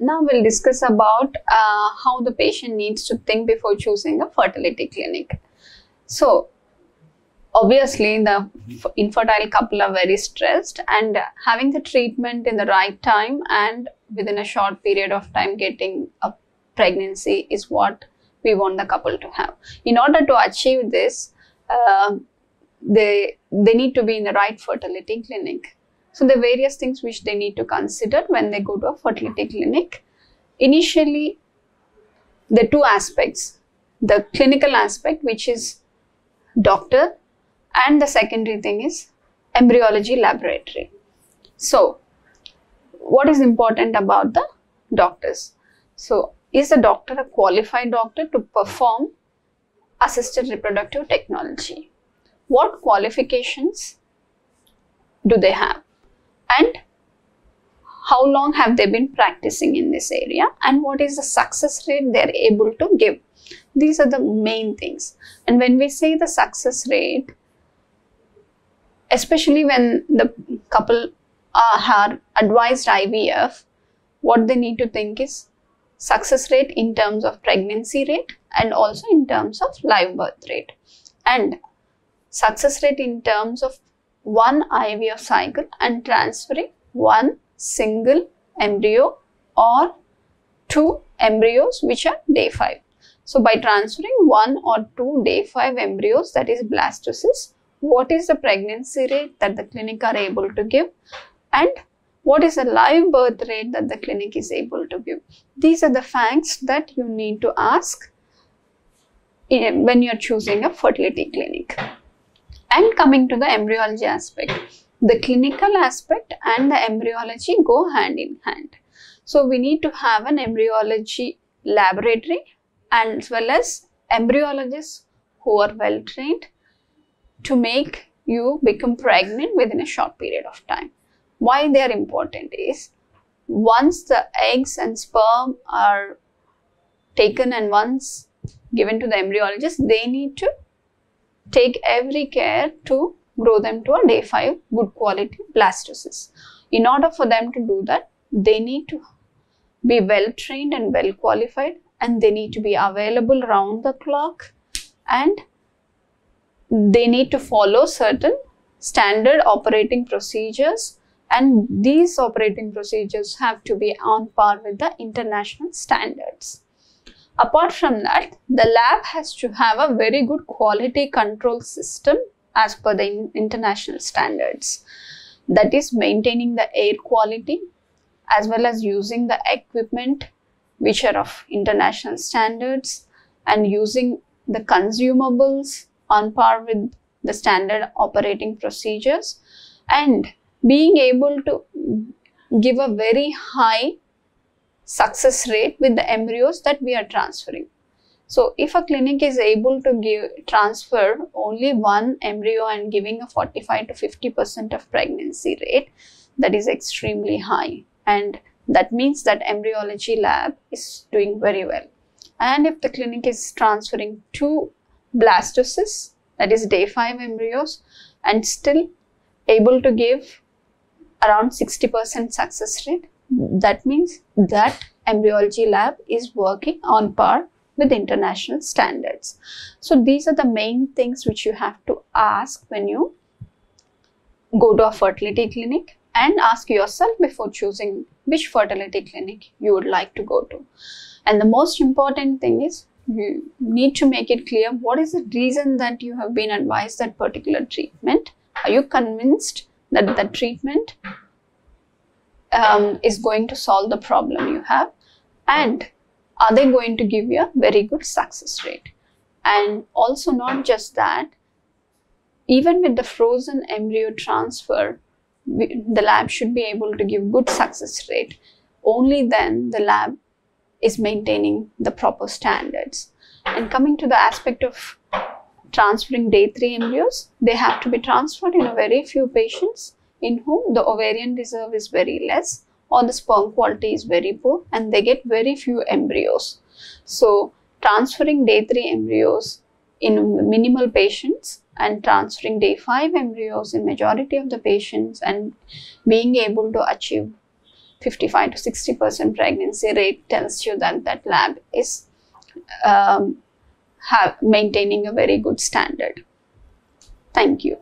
Now we'll discuss about how the patient needs to think before choosing a fertility clinic. So obviously the infertile couple are very stressed, and having the treatment in the right time and within a short period of time getting a pregnancy is what we want the couple to have. In order to achieve this, they need to be in the right fertility clinic. So the various things which they need to consider when they go to a fertility clinic. Initially, the two aspects, the clinical aspect, which is doctor, and the secondary thing is embryology laboratory. So what is important about the doctors? So is the doctor a qualified doctor to perform assisted reproductive technology? What qualifications do they have? And how long have they been practicing in this area, and what is the success rate they are able to give? These are the main things. And when we say the success rate, especially when the couple are advised IVF, what they need to think is success rate in terms of pregnancy rate and also in terms of live birth rate, and success rate in terms of one IVF cycle and transferring one single embryo or two embryos which are day 5. So by transferring one or two day 5 embryos, that is blastocyst, what is the pregnancy rate that the clinic are able to give, and what is the live birth rate that the clinic is able to give? These are the facts that you need to ask when you are choosing a fertility clinic. And coming to the embryology aspect, the clinical aspect and the embryology go hand in hand. So we need to have an embryology laboratory and as well as embryologists who are well trained to make you become pregnant within a short period of time. Why they are important is, once the eggs and sperm are taken and once given to the embryologist, they need to take every care to grow them to a day 5 good quality blastocyst. In order for them to do that, they need to be well trained and well qualified, and they need to be available round the clock, and they need to follow certain standard operating procedures, and these operating procedures have to be on par with the international standards. Apart from that, the lab has to have a very good quality control system as per the international standards. That is maintaining the air quality as well as using the equipment which are of international standards, and using the consumables on par with the standard operating procedures, and being able to give a very high success rate with the embryos that we are transferring. So if a clinic is able to transfer only one embryo and giving a 45% to 50% of pregnancy rate, that is extremely high, and that means that embryology lab is doing very well. And if the clinic is transferring two blastocysts, that is day 5 embryos, and still able to give around 60% success rate, that means that embryology lab is working on par with international standards. So these are the main things which you have to ask when you go to a fertility clinic, and ask yourself before choosing which fertility clinic you would like to go to. And the most important thing is, you need to make it clear what is the reason that you have been advised that particular treatment. Are you convinced that the treatment is going to solve the problem you have, and are they going to give you a very good success rate? And also, not just that, even with the frozen embryo transfer, the lab should be able to give good success rate. Only then the lab is maintaining the proper standards. And coming to the aspect of transferring day 3 embryos, they have to be transferred in a very few patients in whom the ovarian reserve is very less or the sperm quality is very poor, and they get very few embryos. So transferring day 3 embryos in minimal patients and transferring day 5 embryos in majority of the patients, and being able to achieve 55 to 60% pregnancy rate tells you that that lab is maintaining a very good standard. Thank you.